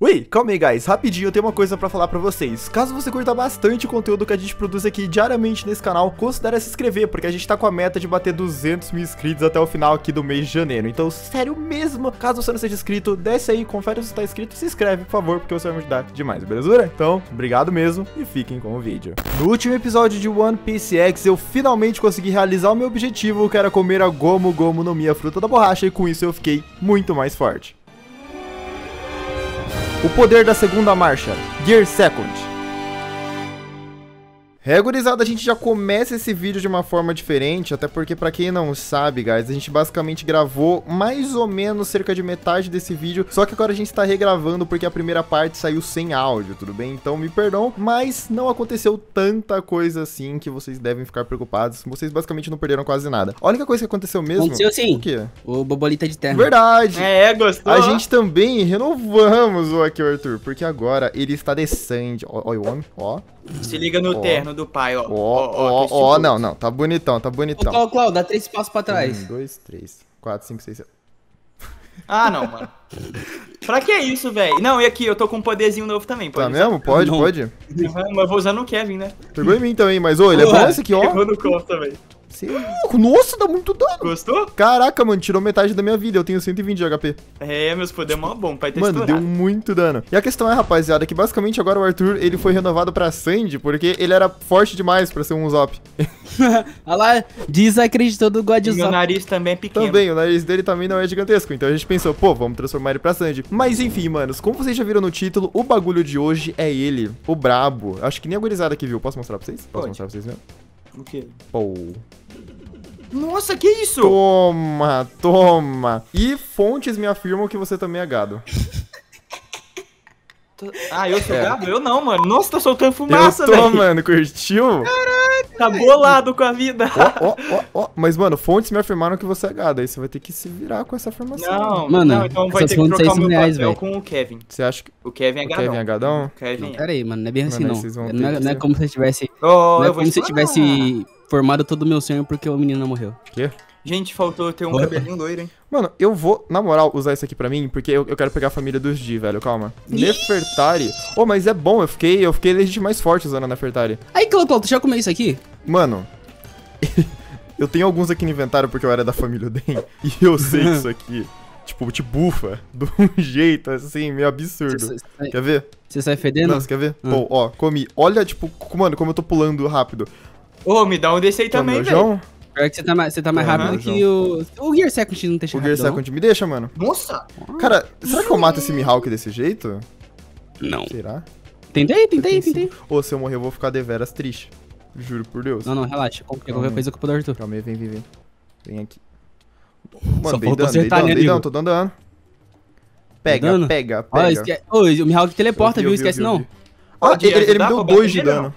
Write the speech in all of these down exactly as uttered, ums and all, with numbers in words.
Ui, calma aí, guys, rapidinho eu tenho uma coisa pra falar pra vocês. Caso você curta bastante o conteúdo que a gente produz aqui diariamente nesse canal, considere se inscrever, porque a gente tá com a meta de bater duzentos mil inscritos até o final aqui do mês de janeiro. Então, sério mesmo, caso você não seja inscrito, desce aí, confere se tá inscrito e se inscreve, por favor, porque você vai me ajudar demais, beleza? Então, obrigado mesmo e fiquem com o vídeo. No último episódio de One Piece X, eu finalmente consegui realizar o meu objetivo, que era comer a Gomu Gomu no Mi, a fruta da borracha, e com isso eu fiquei muito mais forte. O poder da segunda marcha, Gear Second. É, gurizada, a gente já começa esse vídeo de uma forma diferente, até porque, pra quem não sabe, guys, a gente basicamente gravou mais ou menos cerca de metade desse vídeo, só que agora a gente tá regravando porque a primeira parte saiu sem áudio, tudo bem? Então me perdoam, mas não aconteceu tanta coisa assim que vocês devem ficar preocupados, vocês basicamente não perderam quase nada. A única coisa que aconteceu mesmo... Aconteceu sim, o quê? O Bobolita de Terra. Verdade! É, gostou! A gente também renovamos o aqui, Arthur, porque agora ele está descendo, ó, o homem, ó. Se liga no oh. terno do pai, ó. Ó, ó, ó, não, não. Tá bonitão, tá bonitão. Ô, Clau, dá três passos pra trás. Um, dois, três, quatro, cinco, seis, sete. Ah, não, mano. Pra que isso, velho? Não, e aqui, eu tô com um poderzinho novo também, pode Tá usar? mesmo? Pode, não. pode. Mas eu vou usar no Kevin, né? Pegou em mim também, mas, ô, ele é bom esse aqui, ó. Pegou no corpo também. Nossa, dá muito dano. Gostou? Caraca, mano, tirou metade da minha vida. Eu tenho cento e vinte de H P. É, meus poderes mó bom, pai, ter Mano, estourado. Deu muito dano. E a questão é, rapaziada, que basicamente agora o Arthur, ele foi renovado pra Sanji, porque ele era forte demais pra ser um Usopp. Olha lá, desacreditou do God Usopp. E o nariz também é pequeno. Também, o nariz dele também não é gigantesco. Então a gente pensou, pô, vamos transformar ele pra Sanji. Mas enfim, manos, como vocês já viram no título, o bagulho de hoje é ele, o brabo. Acho que nem a gurizada aqui viu. Posso mostrar pra vocês? Posso Pode. mostrar pra vocês mesmo? O quê? Pô... Nossa, que isso? Toma, toma. E fontes me afirmam que você também é gado. Ah, eu sou é. gado? Eu não, mano. Nossa, tá soltando fumaça, velho. Eu tô, véio. mano. Curtiu? Caraca. Tá bolado com a vida. Ó, ó, ó. Mas, mano, fontes me afirmaram que você é gado. Aí você vai ter que se virar com essa afirmação. Não, mano. Não, então vai ter que trocar o meu reais, papel véio. com o Kevin. Você acha que... O Kevin é gadão. O Kevin é gadão? Kevin é. Pera aí, mano. Não é bem assim, mano, não. Não é, não é como se eu tivesse... Oh, não é eu como se eu tivesse... Formaram todo o meu sonho porque o menino não morreu. Quê? Gente, faltou ter um Opa. cabelinho loiro, hein? Mano, eu vou, na moral, usar isso aqui pra mim, porque eu, eu quero pegar a família dos G, velho. Calma. Nefertari. Ô, oh, mas é bom, eu fiquei, eu fiquei legit mais forte usando a Nefertari. Aí, Clau, Clau, tu já comeu isso aqui? Mano... eu tenho alguns aqui no inventário porque eu era da família Oden. E eu sei que isso aqui, tipo, te bufa de um jeito, assim, meio absurdo. Você sai... Quer ver? Você sai fedendo? Nossa, quer ver? Ah. Bom, ó, comi. Olha, tipo, mano, como eu tô pulando rápido. Ô, oh, me dá um desse aí também, velho. Pior que você tá mais, você tá mais uhum, rápido João. que o... O Gear Second não deixa O Gear rápido, Second não. me deixa, mano. Nossa! Cara, será que eu mato esse Mihawk desse jeito? Não. Será? Tentei, tentei, tentei. Ô, se eu morrer, eu vou ficar deveras triste. Juro por Deus. Não, não, relaxa. Qualquer, qualquer coisa é culpa do Arthur. Calma aí, vem, vem, vem. Vem aqui. Mano, Só dei dano, dei dano, dei dano, tô dando dano. Pega, dano? pega, pega. Ô, esque... oh, o Mihawk teleporta, viu? Esquece não. Ah, ele me deu dois de dano.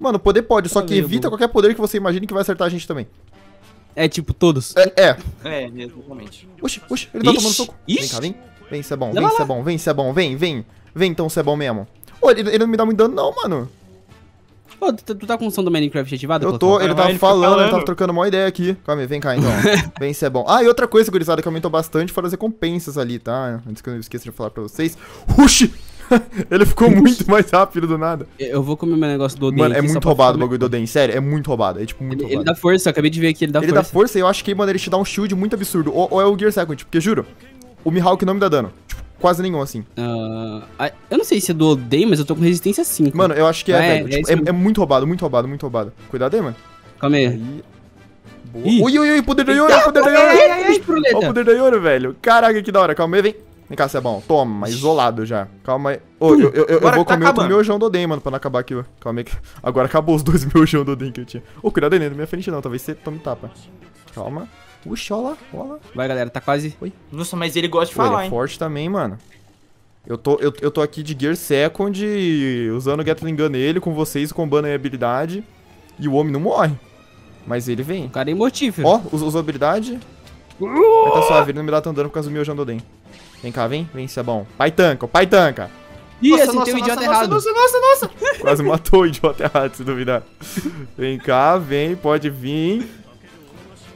Mano, poder pode, só que evita qualquer poder que você imagine que vai acertar a gente também. É, tipo, todos. É, é. É, exatamente. Oxi, oxi, ele tá tomando soco. Vem cá, vem. Vem, cê é bom, vem, cê é bom, vem, cê é bom, vem, vem. Vem, então, cê é bom mesmo. Ô, ele, ele não me dá muito dano não, mano. Ô, tu, tu tá com o som do Minecraft ativado? Eu tô, ele tava falando, ele tava trocando uma ideia aqui. Calma aí, vem cá, então. Vem, cê é bom. Ah, e outra coisa, gurizada, que aumentou bastante foram as recompensas ali, tá? Antes que eu esqueça de falar pra vocês. Oxi! Ele ficou muito mais rápido do nada. Eu vou comer meu negócio do Oden. Mano, é muito roubado o bagulho do Oden, sério, é muito roubado. É tipo muito ele, roubado. Ele dá força, eu acabei de ver aqui, ele dá ele força. Ele dá força e eu acho que, mano, ele te dá um shield muito absurdo. Ou, ou é o Gear Second, porque juro, o Mihawk não me dá dano. Tipo, quase nenhum, assim. Uh, eu não sei se é do Oden, mas eu tô com resistência cinco. Mano, eu acho que é, é, velho. Tipo, é, é, é muito roubado, muito roubado, muito roubado. Cuidado aí, mano. Calma aí. aí. Ui, ui, ui, poder da Yoru, poder da Yoru. Olha o poder da Yoru, velho. Caraca, que da hora. Calma aí, vem. Vem cá, cê é bom. Toma, isolado já. Calma aí. Ô, eu, eu, eu, eu vou tá comer acabando. outro miojão do Oden, mano, pra não acabar aqui. Calma aí. Agora acabou os dois miojão do Oden que eu tinha. Ô, cuidado aí, não é na minha frente não. Talvez você tome tapa. Calma. Uxi, ó lá, ó lá. Vai, galera, tá quase. Oi. Nossa, mas ele gosta de Pô, falar, ele é hein. forte também, mano. Eu tô, eu, eu tô aqui de Gear Second, usando o Gatling Gun nele, com vocês, combando a habilidade. E o homem não morre. Mas ele vem. O cara é imortífero. Ó, usou a habilidade. Vai tá suave, ele não me dá tanto dano por causa do miojão do Oden. Vem cá, vem, vem, isso é bom. Pai tanca, pai tanca. Ih, nossa, nossa, tem um idiota nossa, errado. Nossa, nossa, nossa, nossa. Quase matou o idiota errado, se duvidar. Vem cá, vem, pode vir.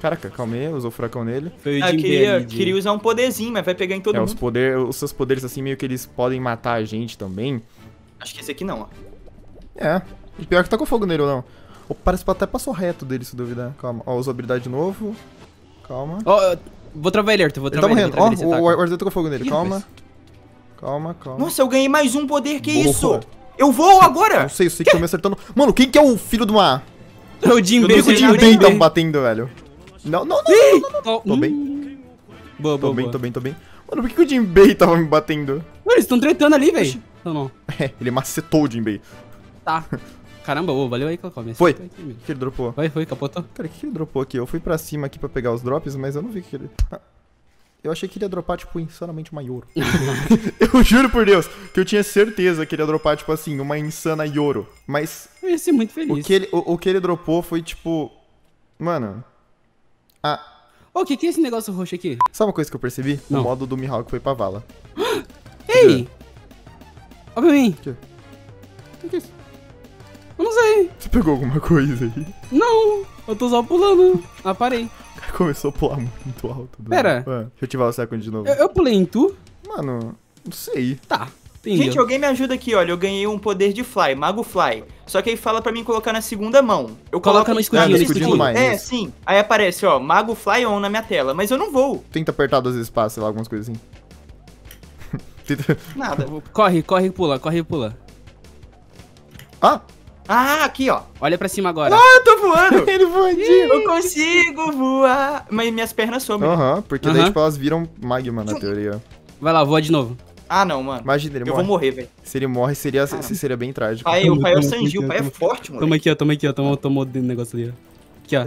Caraca, calmei, usou o furacão nele. Eu ah, queria, de... queria usar um poderzinho, mas vai pegar em todo é, mundo. Os, poder, os seus poderes assim, meio que eles podem matar a gente também. Acho que esse aqui não, ó. É, o pior é que tá com fogo nele ou não. Oh, parece que até passou reto dele, se duvidar. Calma, ó, oh, usa habilidade de novo. Calma. Ó, oh, vou travar ele, Arthur, vou travar ele. Tá morrendo, ó, o Arthur tá com fogo nele, calma. Calma, calma. Nossa, eu ganhei mais um poder, que Boa. isso? Eu vou agora! Não sei, eu sei que eu tô me acertando. Mano, quem que é o filho de uma... O Jinbei. O Jinbei tá batendo, velho. Não, não, não, Ei! não, não, não. Oh, Tô hum. bem. Boa, tô boa, bem, boa. tô bem, tô bem. Mano, por que, que o Jinbei tava me batendo? Mano, eles estão tretando ali, velho. Não, não. É, ele macetou o Jinbei. Tá. Caramba, ô, valeu aí, Cacau. Foi. Foi. O que ele dropou? Foi, foi, capotou. Cara, o que ele dropou aqui? Eu fui pra cima aqui pra pegar os drops, mas eu não vi o que ele... Ah. Eu achei que ele ia dropar, tipo, insanamente uma Yoru. Eu juro por Deus que eu tinha certeza que ele ia dropar, tipo assim, uma insana Yoru. Mas... eu ia ser muito feliz. O que ele, o, o que ele dropou foi, tipo... Mano... Ah... Ô, oh, o que, que é esse negócio roxo aqui? Sabe uma coisa que eu percebi? Não. O modo do Mihawk foi pra vala. Ei! Olha pra mim. O que é isso? Eu não sei. Você pegou alguma coisa aí? Não! Eu tô só pulando. Ah, parei. Começou a pular muito alto. Do... Pera. Ué, deixa eu ativar o Second de novo. Eu, eu pulei em tu? Mano, não sei. Tá. Entendeu. Gente, alguém me ajuda aqui, olha. Eu ganhei um poder de Fly, Mago Fly. Só que aí fala pra mim colocar na segunda mão. Eu Coloca coloco no escudinho. Ah, no escudinho mais. É, sim. Aí aparece, ó, Mago Fly on na minha tela. Mas eu não vou. Tenta apertar duas vezes, passa, sei lá, algumas coisas assim. Tenta... Nada. Corre, corre e pula, corre e pula. Ah! Ah, aqui, ó. Olha pra cima agora. Ah, eu tô voando. Ele voa de... Eu consigo voar. Mas minhas pernas sobem. Aham, uhum, porque uhum. daí, tipo, elas viram magma, na teoria. Vai lá, voa de novo. Ah, não, mano. Imagina, ele eu morre. Eu vou morrer, velho. Se ele morre, seria, ah, seria bem trágico. Pai, o pai é o Sanji, o pai é forte, mano. Toma aqui, ó, toma aqui, ó. Toma, toma o negócio ali, ó. Aqui, ó.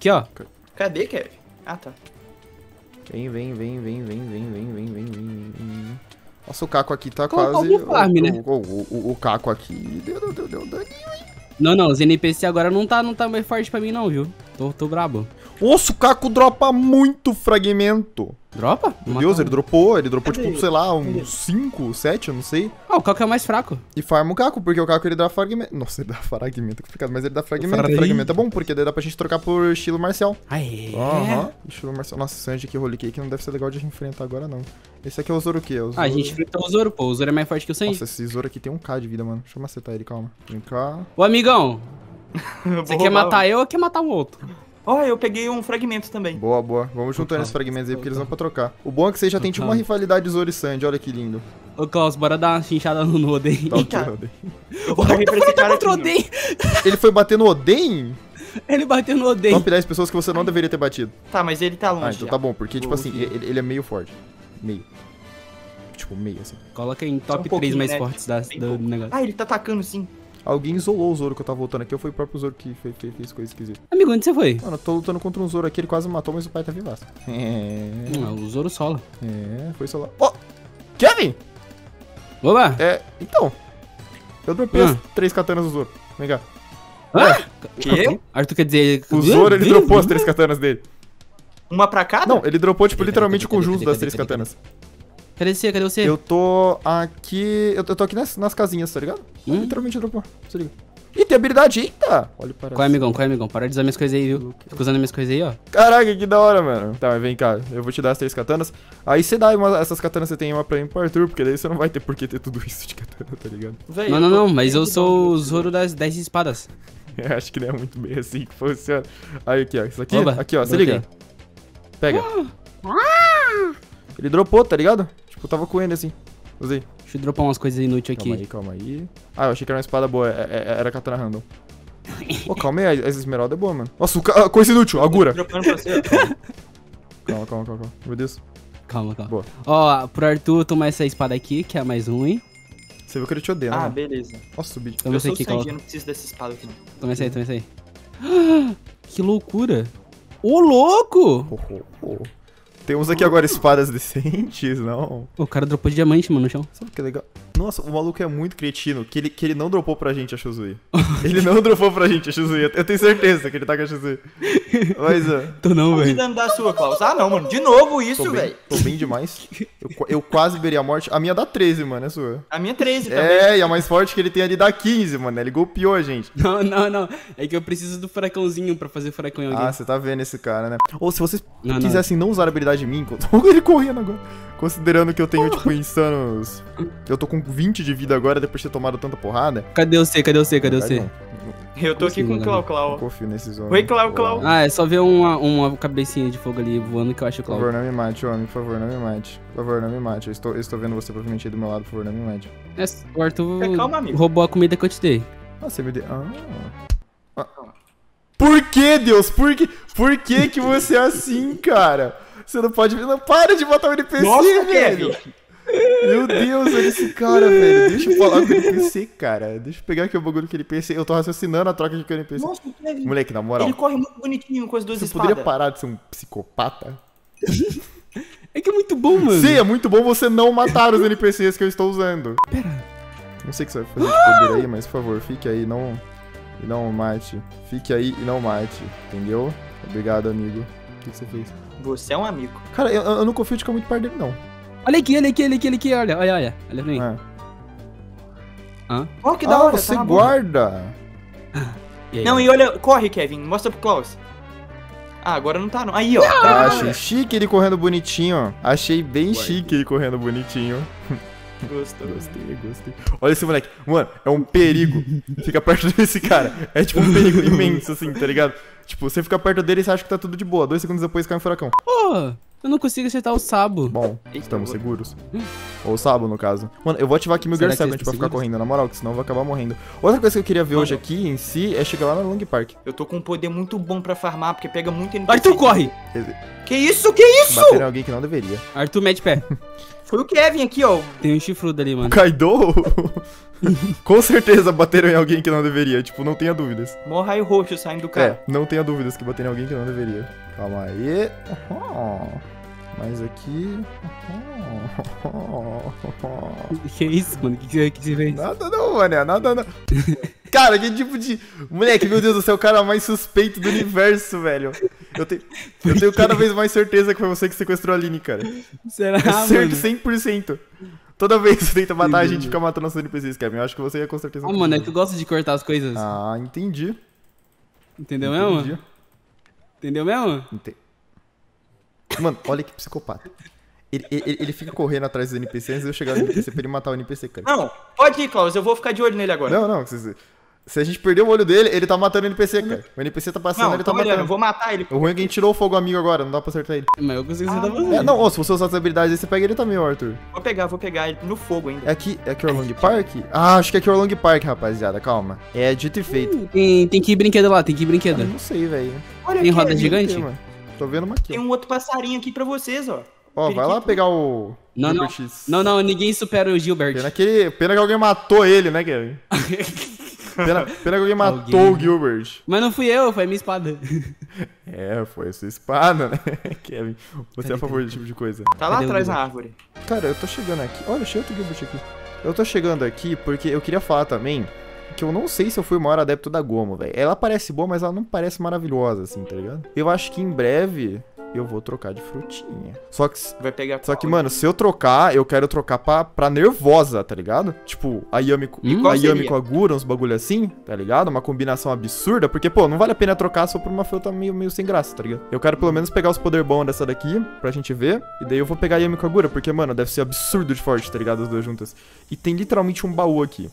Aqui, ó. Cadê, Kevin? Ah, tá. Vem, vem, vem, vem, vem, vem, vem, vem, vem, vem, vem. Nossa, o Kaku aqui tá Colocou quase... O, farm, o, né? o, o, o, o Kaku aqui... Deu, deu, deu, deu daninho, hein? Não, não, os N P C agora não tá, não tá mais forte pra mim não, viu? Tô, tô brabo. Nossa, o Kaku dropa muito fragmento. Dropa? Meu Deus, ele dropou, ele dropou, Cadê? tipo, sei lá, uns cinco, sete, eu não sei. Ah, o Kaku é mais fraco. E farma o Kaku, porque o Kaku ele dá fragmento. Nossa, ele dá fragmento, é complicado, mas ele dá fragmento. Fragmento é bom, porque daí dá pra gente trocar por estilo marcial. Aê. Aham, uhum. estilo marcial. Nossa, Sanji que roliquei que não deve ser legal de enfrentar agora, não. Esse aqui é o Zoro o quê? É o Zoro... Ah, a gente enfrentou o Zoro, pô. O Zoro é mais forte que o Sanji. Nossa, esse Zoro aqui tem um K de vida, mano. Deixa eu macetar ele, calma. Vem cá. Ô, amigão. Você quer matar eu ou quer matar um outro? Ó, oh, eu peguei um fragmento também. Boa, boa. Vamos juntando esses fragmentos aí, porque eles vão pra trocar. O bom é que você já tem tipo uma rivalidade Zoro e Sanji, olha que lindo. Ô, Klaus, bora dar uma chinchada no Oden. Eita. Eu corri pra esse cara contra o Oden. Ele foi bater no Oden? Ele bateu no Oden. Top dez pessoas que você não deveria ter batido. Tá, mas ele tá longe. Ah, então já. tá bom, porque tipo assim, ele, ele é meio forte. Meio. Tipo, meio assim. Coloca em top um três mais né? fortes da, do negócio. Ah, ele tá atacando sim. Alguém isolou o Zoro que eu tava voltando aqui, ou foi o próprio Zoro que fez, fez, fez coisa esquisita? Amigo, onde você foi? Mano, eu tô lutando contra um Zoro aqui, ele quase me matou, mas o pai tá vivaço. É... Não, o Zoro sola. É, foi solar. Ó! Oh! Kevin! Oba! É, então... Eu dropei ah. as três katanas do Zoro. Vem cá. Hã? Ah? Que? Arthur quer dizer... O Zoro, ele dropou as três katanas dele. Uma pra cada? Não, ele dropou, tipo, literalmente o conjunto das três katanas. Cadê você? Cadê você? Eu tô aqui... Eu tô aqui nas, nas casinhas, tá ligado? Hum? Literalmente dropou. Se liga. Ih, tem habilidade. Eita! Olha para Qual é, amigão? Qual é, amigão? Para de usar minhas coisas aí, viu? Fica usando minhas coisas aí, ó. Caraca, que da hora, mano. Tá, mas vem cá. Eu vou te dar as três katanas. Aí você dá uma, essas katanas, você tem uma pra mim pro Arthur, porque daí você não vai ter por que ter tudo isso de katana, tá ligado? Véio, não, não, não. Mas eu sou o Zoro das dez espadas. Eu acho que não é muito bem assim que funciona. Aí, aqui, ó. Isso aqui. Oba, aqui, ó. Se liga. Pega. Ele dropou, tá ligado? Tipo, eu tava com ele assim. Usei. Deixa eu dropar umas coisas inúteis aqui. Calma aí, calma aí. Ah, eu achei que era uma espada boa. É, é, era katana random. Pô, oh, calma aí. Essa esmeralda é boa, mano. Nossa, ca... coisa inútil. Agura. Calma, calma, calma, calma. Meu Deus. Calma, calma. Boa. Ó, oh, pro Arthur tomar essa espada aqui, que é a mais ruim. Você viu que ele te odeia, né? Ah, mano? beleza. Nossa, subi. Toma essa aqui, calma. Eu não preciso dessa espada aqui, não. Toma essa aí, toma essa aí. Que loucura. Ô, louco! Oh, oh, oh. Temos aqui agora espadas decentes, não. O cara dropou de diamante, mano, no chão. Sabe o que é legal? Nossa, o maluco é muito cretino, que ele, que ele não dropou pra gente a Shusui. Ele não dropou pra gente a Shusui. Eu tenho certeza que ele tá com a Shusui. Mas, ó. Tô não, velho. Tá da sua, Klaus. Ah, não, mano. De novo isso, velho. Tô bem demais. Eu, eu quase beria a morte. A minha dá treze, mano, é sua. A minha treze também. É, e a mais forte que ele tem ali dá quinze, mano. Ele golpeou a gente. Não, não, não. É que eu preciso do furacãozinho pra fazer furacão em alguém. Ah, você tá vendo esse cara, né? Ou se vocês não, quisessem não. não usar a habilidade de mim, ele correndo agora. Considerando que eu tenho, tipo, insanos... Eu tô com vinte de vida agora, depois de ter tomado tanta porrada. Cadê o C? Cadê o C? Cadê o C? Eu tô aqui com o Clau Clau. Não confio nesses homens. Oi, Clau Clau. Ah, é só ver uma, uma cabecinha de fogo ali voando que eu acho o Clau. Por favor, não me mate, homem. Por favor, não me mate. Por favor, não me mate. Eu estou, eu estou vendo você provavelmente aí do meu lado. Por favor, não me mate. É, o Arthur é, calma, roubou a comida que eu te dei. Ah, você me deu... Ah... ah. Por que, Deus? Por que, por que que você é assim, cara? Você não pode... Não, para de matar o N P C, nossa, velho! Meu Deus, olha esse cara, velho. Deixa eu falar com o N P C, cara. Deixa eu pegar aqui o bagulho que ele N P C. Eu tô raciocinando a troca de que o N P C. Nossa, Kevin. Moleque, na moral. Ele corre muito bonitinho com as duas espadas. Você poderia parar de ser um psicopata? É que é muito bom, mano. Sim, é muito bom você não matar os N P Cs que eu estou usando. Pera. Não sei o que você vai fazer de poder aí, mas por favor, fique aí, não... E não mate. Fique aí e não mate. Entendeu? Obrigado, amigo. O que, que você fez? Você é um amigo. Cara, eu, eu não confio de ficar muito perto dele, não. Olha aqui, olha aqui, olha aqui, olha aqui. Olha, olha, olha. Olha pra mim. É. Hã? Oh, que da ah, hora. Você tá guarda. E aí, não, ó. E olha... Corre, Kevin. Mostra pro Klaus. Ah, agora não tá, não. Aí, ó. Não, tá, achei chique ele correndo bonitinho. Achei bem Guarda. chique ele correndo bonitinho. Gostou. Gostei, gostei. Olha esse moleque. Mano, é um perigo. Fica perto desse cara. É tipo um perigo imenso, assim, tá ligado? Tipo, você fica perto dele e você acha que tá tudo de boa. Dois segundos depois cai um furacão. Pô, eu não consigo acertar o Sabo. Bom, eita, estamos boa. seguros. Ou o Sabo, no caso. Mano, eu vou ativar aqui meu Gear Second pra ficar correndo, na moral, que senão eu vou acabar morrendo. Outra coisa que eu queria ver Mano. hoje aqui em si é chegar lá no Arlong Park. Eu tô com um poder muito bom pra farmar, porque pega muito N P C. Arthur, corre! Que isso, que isso? Bateram alguém que não deveria. Arthur, mete pé. Foi o Kevin aqui, ó. Tem um chifrudo ali, mano. O Kaido? Com certeza bateram em alguém que não deveria. Tipo, não tenha dúvidas. Mó raio roxo saindo do cara. É, não tenha dúvidas que bateram em alguém que não deveria. Calma aí. Uhum. Mais aqui. Uhum. Uhum. Que isso, mano? O que, que você fez? Nada não, mané. Nada não. Cara, que tipo de... Moleque, meu Deus do céu, o cara mais suspeito do universo, velho. Eu, te... eu tenho cada vez mais certeza que foi você que sequestrou a Aline, cara. Será, mano? cem por cento. Toda vez que você tenta matar, a gente fica matando nossos N P Cs, Kevin. Eu acho que você ia com certeza... Ah, mano, é que eu gosto de cortar as coisas. Ah, entendi. Entendeu mesmo? Entendi. Entendeu mesmo? Entendi. Mano, olha que psicopata. Ele, ele, ele fica correndo atrás dos N P Cs antes de eu chegar no N P C pra ele matar o N P C, cara. Não, pode ir, Klaus. Eu vou ficar de olho nele agora. Não, não, você... Se a gente perder o olho dele, ele tá matando o N P C, cara. O N P C tá passando, não, ele tá matando. Não, eu vou matar ele. O ruim é que a gente tirou o fogo amigo agora, não dá pra acertar ele. Mas eu consigo acertar ah, você. É, não, ó, se você usar as habilidades aí, você pega ele também, ó, Arthur. Vou pegar, vou pegar ele no fogo ainda. É aqui, é aqui o Arlong Park? Ah, acho que é aqui o Arlong Park, rapaziada, calma. É dito e feito. Hum, tem, tem que ir brinquedo lá, tem que ir brinquedo. Eu não sei, velho. Tem roda gigante? Tem, tô vendo uma aqui. Tem um outro passarinho aqui pra vocês, ó. Ó, Periquito. Vai lá pegar o... Não, não. não, não, ninguém supera o Gilbert. Pena que, pena que alguém matou ele, né, Kevin? Pena, pena que alguém matou alguém. o Gilbert. Mas não fui eu, foi a minha espada. É, foi a sua espada, né, Kevin? Você é a favor desse tipo de coisa. Tá lá Cadê atrás na árvore. Cara, eu tô chegando aqui. Olha, achei outro Gilbert aqui. Eu tô chegando aqui porque eu queria falar também que eu não sei se eu fui o maior adepto da Gomu, velho. Ela parece boa, mas ela não parece maravilhosa, assim, tá ligado? Eu acho que em breve... eu vou trocar de frutinha. Só que... Vai pegar só que, mano, se eu trocar, eu quero trocar pra, pra nervosa, tá ligado? Tipo, a Yami, hum, a Yami Kogura, uns bagulho assim, tá ligado? Uma combinação absurda, porque, pô, não vale a pena trocar só por uma fruta meio, meio sem graça, tá ligado? Eu quero pelo menos pegar os poder bons dessa daqui, pra gente ver. E daí eu vou pegar a Yami Kogura, porque, mano, deve ser absurdo de forte, tá ligado? As duas juntas. E tem literalmente um baú aqui.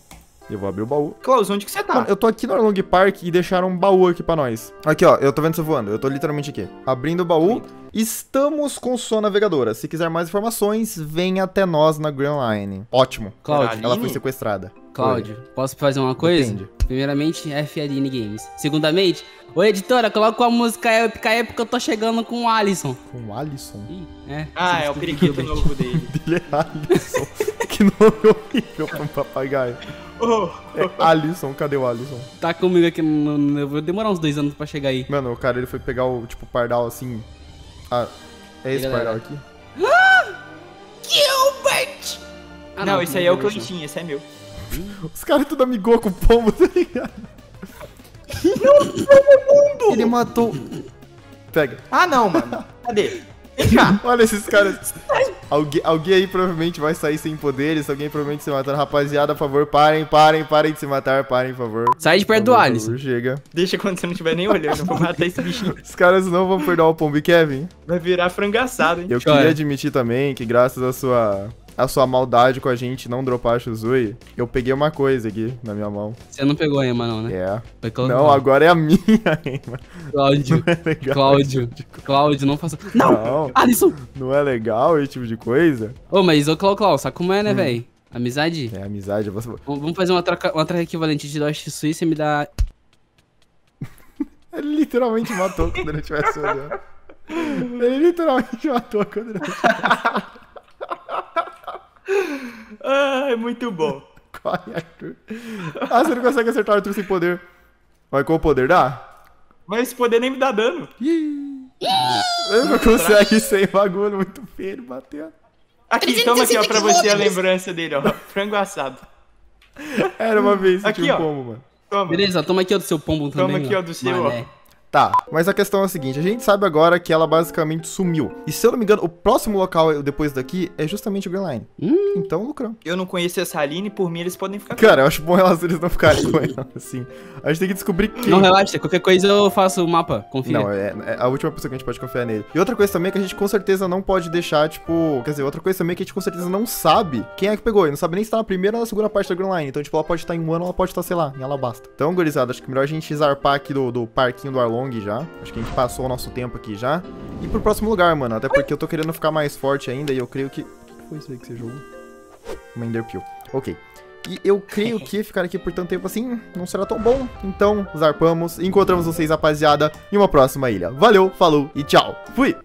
Eu vou abrir o baú. Klaus, onde que você tá? Mano, eu tô aqui no Arlong Park e deixaram um baú aqui pra nós. Aqui, ó. Eu tô vendo você voando. Eu tô literalmente aqui. Abrindo o baú. Estamos com sua navegadora. Se quiser mais informações, vem até nós na Grand Line. Ótimo. Cláudio. Ela foi sequestrada. Cláudio, Oi. posso fazer uma coisa? Entendi. Primeiramente, F L N Games. Segundamente, oi, editora, coloca a música épica épica, eu tô chegando com o Alisson. Com o Alisson? Ih, é. Ah, é o periquito novo dele. Dele é Alisson. Que nome horrível pra um papagaio. Oh. É Alisson, cadê o Alisson? Tá comigo aqui, eu vou demorar uns dois anos pra chegar aí. Mano, o cara, ele foi pegar o, tipo, pardal, assim, a, É esse painel aqui. Gilbert! Ah, não, não, esse aí é o que eu tinha, esse é meu. Os caras tudo amigou com o pombo, tá ligado? Meu mundo! Ele matou... Pega. Ah, não, mano. Cadê? Olha esses caras. Algu alguém aí provavelmente vai sair sem poderes, alguém provavelmente se matar. Rapaziada, por favor, parem, parem, parem de se matar, parem, por favor. Sai de perto do Alisson. Chega. Deixa quando você não tiver nem olhando, eu vou matar esse bichinho. Os caras não vão perdoar o Pombi, Kevin. Vai virar frangaçado, hein? Eu Chora. queria admitir também que graças à sua... a sua maldade com a gente não dropar a Shusui, eu peguei uma coisa aqui na minha mão. Você não pegou a Ema não, né? É. Foi colocar. Não, agora é a minha Ema. Cláudio, é Cláudio, Cláudio, não faça... Não! não. Alisson! Não é legal esse tipo de coisa? Ô, mas ô Clau, Clau, sabe como é, né, hum. velho? Amizade? É, amizade. Você... Vamos fazer uma troca, uma troca equivalente de dois Shusui e você me dá... Ele literalmente matou quando ele estivesse olhando. Ele literalmente matou quando ele estivesse Ah, é muito bom. Corre, Arthur. Ah, você não consegue acertar o Arthur sem poder. Mas com o poder dá? Mas esse poder nem me dá dano. Ele não consegue sem bagulho, muito feio, bateu. Aqui, toma aqui, ó, pra você a lembrança dele, ó. Frango assado. Era uma vez que tinha um pombo, mano. Toma. Beleza, toma aqui, ó, do seu pombo também. Toma aqui, ó, do seu, ó. Tá, mas a questão é a seguinte, a gente sabe agora que ela basicamente sumiu. E se eu não me engano, o próximo local depois daqui é justamente o Green Line. Hum. Então, lucramos. Eu não conheço essa Aline, por mim eles podem ficar... Cara, eu acho bom elas, eles não ficarem com ela, assim. A gente tem que descobrir quem... Não, relaxa, qualquer coisa eu faço o mapa, confia. Não, é, é a última pessoa que a gente pode confiar nele. E outra coisa também é que a gente com certeza não pode deixar, tipo... Quer dizer, outra coisa também é que a gente com certeza não sabe quem é que pegou. E não sabe nem se tá na primeira ou na segunda parte da Green Line. Então, tipo, ela pode estar em Wano, ela pode estar, sei lá, em Alabasta. Então, gurizada, acho que é melhor a gente zarpar aqui do, do parquinho do Arlong. Já. Acho que a gente passou o nosso tempo aqui já. E pro próximo lugar, mano. Até porque eu tô querendo ficar mais forte ainda e eu creio que... O que foi isso aí que você jogou? Uma Enderpearl. Ok. E eu creio que ficar aqui por tanto tempo assim não será tão bom. Então, zarpamos. Encontramos vocês, rapaziada, em uma próxima ilha. Valeu, falou e tchau. Fui!